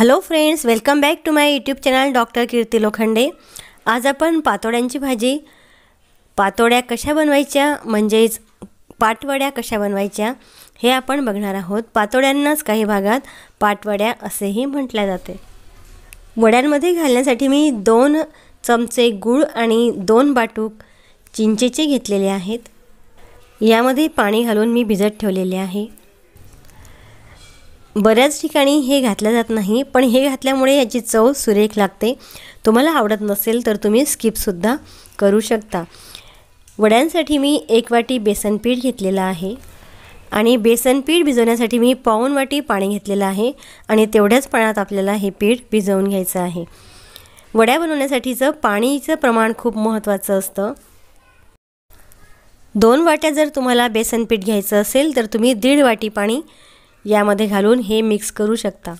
Hello friends, welcome back to my YouTube channel doctor Kirti Lokhande. आज आपण पातोड्यांची भाजी, पातोड्या कशा बनवायच्या म्हणजेच पाटवड्या कशा बनवायच्या हे आपण बघणार आहोत। पातोड्यांनाच काही भागात पाटवड्या असेही म्हटले जाते। वड्यांमध्ये घालण्यासाठी मी 2 चमचे गूळ आणि 2 बाटूक चिंचेचे घेतलेले आहेत। यामध्ये पाणी घालून मी भिजत ठेवलेले आहे। बऱ्याच ठिकाणी हे घातले जात नाही, पण हे घातल्यामुळे याची चव सुरेख लागते। तुम्हाला आवडत नसेल तर तुम्ही स्किप सुद्धा करू शकता। वड्यांसाठी मी 1 वाटी बेसन पीठ घेतलेला आहे आणि बेसन पीठ भिजवण्यासाठी मी पाऊण वाटी पाणी घेतलेला आहे आणि तेवढ्याच पाण्यात आपल्याला हे पीठ भिजवून घ्यायचं आहे। वड्या बनवण्यासाठीचं पाण्याचं प्रमाण खूप महत्त्वाचं असतं। 2 वाट्या जर तुम्हाला बेसन पीठ घ्यायचं असेल तर तुम्ही 1.5 वाटी पाणी यामध्ये घालून हे मिक्स करू शकता।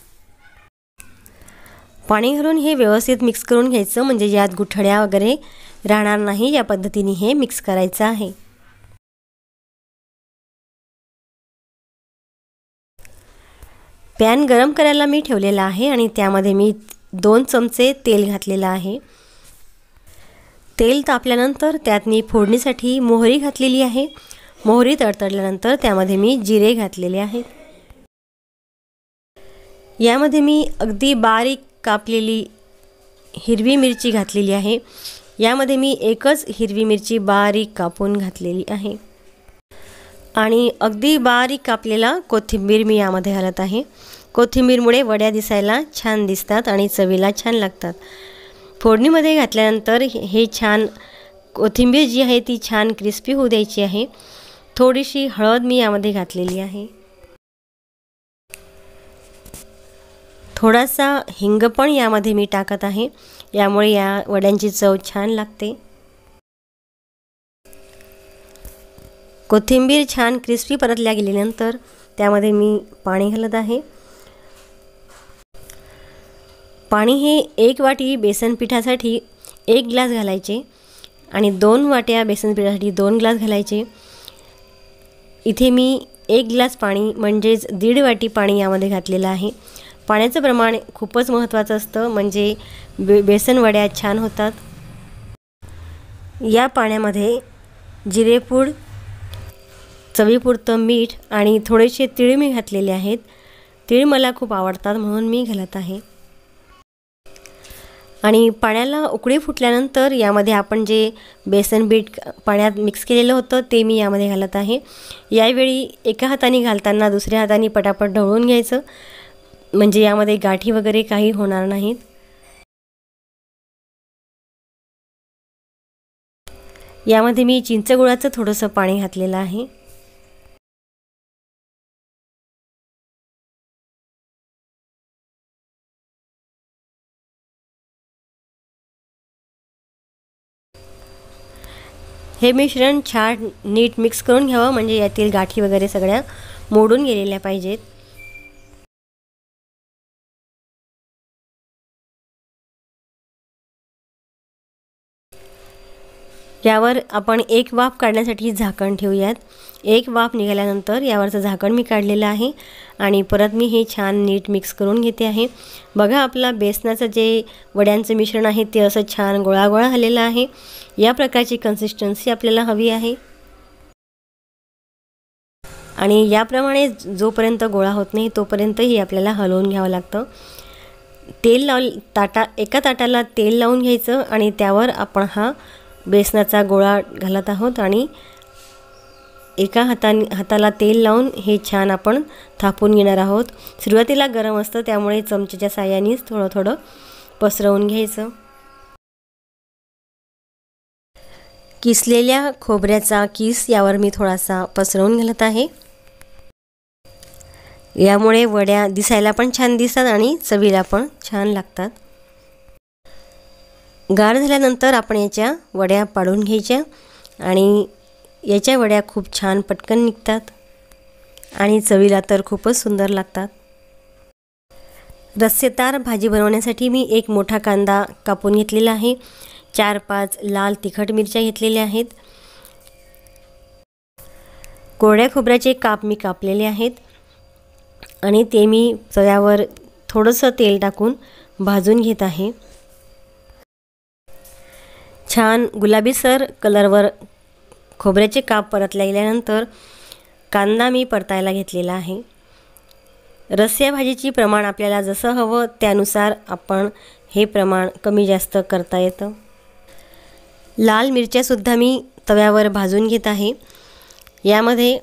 पाणी घालून हे व्यवस्थित मिक्स करून घ्यायचं, म्हणजे यात गुठळ्या वगैरे राहणार नाही। या पद्धतीने हे मिक्स करायचं आहे। पॅन गरम करायला मी ठेवलेला आहे आणि त्यामध्ये मी 2 चमचे तेल घातलेलं आहे। तेल तापल्यानंतर त्यात मी फोडणीसाठी मोहरी घातलेली आहे। मोहरी तडतडल्यानंतर त्यामध्ये मी जिरे घातलेले आहेत। यामध्ये मी अगदी बारीक कापलेली हिरवी मिरची घातलेली आहे। यामध्ये मी 1च हिरवी मिरची बारीक कापून घातलेली आहे आणि अगदी बारीक कापलेला कोथिंबीर मी यामध्ये घालत आहे। कोथिंबीरमुळे वड्या दिसायला छान दिसतात आणि चवीला छान लागतात। फोडणीमध्ये घातल्यानंतर हे छान कोथिंबीर जी आहे ती छान क्रिस्पी होऊ द्यायची आहे। थोडीशी हळद मी यामध्ये घातलेली आहे, थोडासा हिंग पण यामध्ये मी टाकत आहे, यामुळे या वड्यांची चव छान लागते। कोथिंबीर छान क्रिस्पी परतल्या गेल्यानंतर त्यामध्ये मी पाणी घालत आहे। पाणी हे 1 वाटी बेसन पिठासाठी 1 ग्लास घालायचे आणि 2 वाट्या बेसन पिठासाठी 2 ग्लास घालायचे। इथे मी 1 ग्लास पाणी म्हणजेच 1.5 वाटी पाणी यामध्ये घातलेलं आहे। पाण्याचं प्रमाण खूपच महत्त्वाचं असतं, म्हणजे बेसन वड्या छान होतात। या पाण्यामध्ये जिरेपूड, चवीपुरतं मीठ आणि थोडेसे तीळ मी घातलेले आहेत। तीळ मला खूप आवडतात म्हणून मी घालत आहे। आणि पाण्याला उकळी फुटल्यानंतर यामध्ये आपण जे बेसन पीठ पाण्यात मिक्स केलेलं होतं ते मी यामध्ये घालत आहे। यावेळी एका हाताने घालताना दुसऱ्या हाताने पटापट ढवळून घ्यायचं, म्हणजे यामध्ये गाठी वगैरे काही होणार नाहीत। यामध्ये मी चिंचगुळाचं थोडंसं पाणी घातलेलं आहे। हे मिश्रण छान नीट मिक्स करून घ्यावं, म्हणजे यातील गाठी वगैरे सगळ्या मोडून गेलेल्या पाहिजेत। यावर आपण 1 वाफ काढण्यासाठी झाकण ठेवूयात। 1 वाफ निघाल्यानंतर यावरचं झाकण मी काढलेलं आहे आणि परत मी हे छान नीट मिक्स करून घेते आहे। बघा, आपला बेसनाचं जे वड्यांचं मिश्रण आहे ते असं छान गोळागोळा झालेलं आहे। या प्रकारची कन्सिस्टन्सी आपल्याला हवी आहे आणि याप्रमाणे जोपर्यंत गोळा होत नाही तोपर्यंतही आपल्याला हलवून घ्यावं लागतं। तेल एका ताटाला तेल लावून घ्यायचं आणि त्यावर आपण हा बेसनाचा गोळा घालत आहोत आणि एका हाताला तेल लावून हे छान आपण थापून घेणार आहोत। सुरुवातीला गरम असतं, त्यामुळे चमच्याच्या साहाय्यानेच थोडं थोडं पसरवून घ्यायचं। किसलेल्या खोबऱ्याचा किस यावर मी थोडासा पसरवून घालत आहे, यामुळे वड्या दिसायला पण छान दिसतात आणि चवीला पण छान लागतात। गार झाल्यानंतर आपण याच्या वड्या पाडून घ्यायच्या आणि याच्या वड्या खूप छान पटकन निघतात आणि चवीला तर खूपच सुंदर लागतात। रस्सेदार भाजी बनवण्यासाठी मी 1 मोठा कांदा कापून घेतलेला आहे। 4-5 लाल तिखट मिरच्या घेतलेल्या आहेत। कोरड्या खोबऱ्याचे काप मी कापलेले आहेत आणि ते मी तव्यावर थोडंसं तेल टाकून भाजून घेत आहे। छान गुलाबीसर कलरवर खोबऱ्याचे काप परतले गेल्यानंतर कांदा मी परतायला घेतलेला आहे। रस्सा भाजीची प्रमाण आपल्याला जसं हवं त्यानुसार आपण हे प्रमाण कमी जास्त करता येतं। लाल मिरच्या सुद्धा मी तव्यावर भाजून घेत आहे। यामध्ये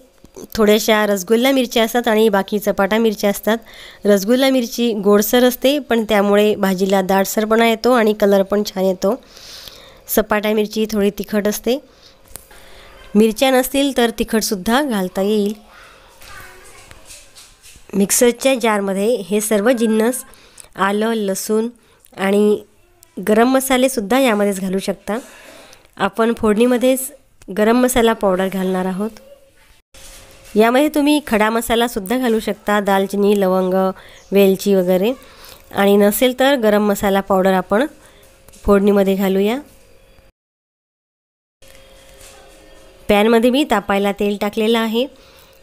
थोड्याशा रसगुल्ला मिरच्या असतात आणि बाकी चपाटा मिरच्या असतात। रसगुल्ला मिरची गोडसर असते पण त्यामुळे भाजीला दाटसरपणा येतो आणि कलर पण छान येतो। चपाटा मिरची थोडी तिखट असते। मिरच्या नसतील तर तिखट सुद्धा घालता येईल। मिक्सरच्या जारमध्ये हे सर्व जिन्नस आलं, लसूण आणि गरम मसाले सुद्धा यामध्येच घालू शकता। आपण फोडणीमध्येच गरम मसाला पावडर घालणार आहोत। यामध्ये तुम्ही खडा मसाला सुद्धा घालू शकता, दालचिनी, लवंग, वेलची वगैरे, आणि नसेल तर गरम मसाला पावडर आपण फोडणीमध्ये घालूया। पॅनमध्ये मी तापायला तेल टाकलेलं आहे।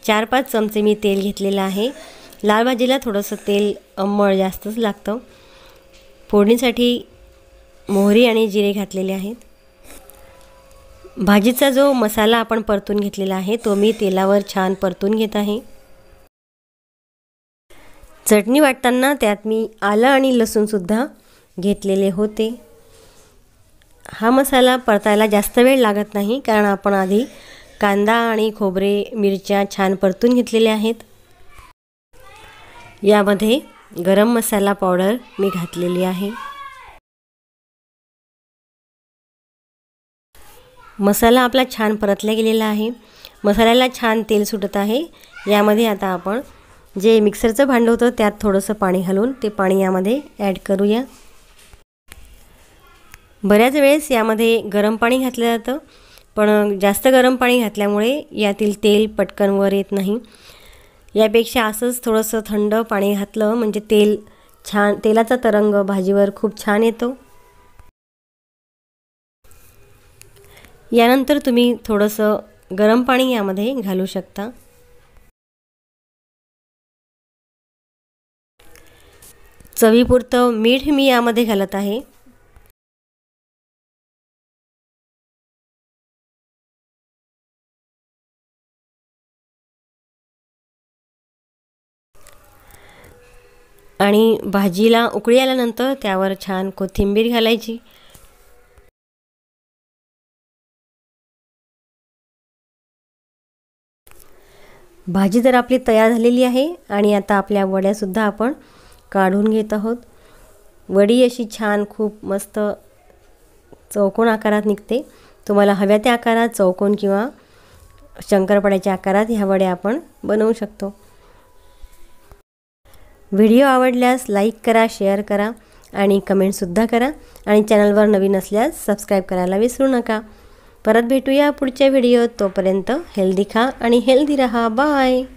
4-5 चमचे मी तेल घेतलेलं आहे। लाल भाजीला थोडंसं तेल अम्मळ जास्तच लागतं। फोडणीसाठी मोहरी आणि जिरे घातलेले आहेत। भाजीचा जो मसाला आपण परतून घेतलेला आहे तो मी तेलावर छान परतून घेत आहे। चटणी वाटताना त्यात मी आलं आणि लसूणसुद्धा घेतलेले होते। हा मसाला परतायला जास्त वेळ लागत नाही कारण आपण आधी कांदा आणि खोबरे मिरच्या छान परतून घेतलेल्या आहेत। यामध्ये गरम मसाला पावडर मी घातलेली आहे। मसाला आपला छान परतला गेलेला आहे। मसाल्याला छान तेल सुटत आहे। यामध्ये आता आपण जे मिक्सरचं भांडं होतं त्यात थोडंसं पाणी घालून ते पाणी यामध्ये ॲड करूया। बऱ्याच वेळेस यामध्ये गरम पाणी घातलं जातं पण जास्त गरम पाणी घातल्यामुळे यातील तेल पटकन वर येत नाही। यापेक्षा असंच थोडंसं थंड पाणी घातलं म्हणजे तेल छान, तेलाचा तरंग भाजीवर खूप छान येतो। यानंतर तुम्ही थोडंसं गरम पाणी यामध्ये घालू शकता। चवीपुरतं मीठ मी यामध्ये घालत आहे। आणि भाजीला उकळी आल्यानंतर त्यावर छान कोथिंबीर घालायची। भाजी तर आपली तयार झालेली आहे आणि आता आपल्या वड्यासुद्धा आपण काढून घेत आहोत। वडी अशी छान खूप मस्त चौकोन आकारात निघते। तुम्हाला हव्या त्या आकारात चौकोन किंवा शंकरपाळ्याच्या आकारात ह्या वड्या आपण बनवू शकतो। व्हिडिओ आवडल्यास लाईक करा, शेअर करा आणि कमेंटसुद्धा करा आणि चॅनलवर नवीन असल्यास सबस्क्राईब करायला विसरू नका। परत भेटूया पुढच्या व्हिडिओत, तोपर्यंत हेल्दी खा आणि हेल्दी रहा। बाय.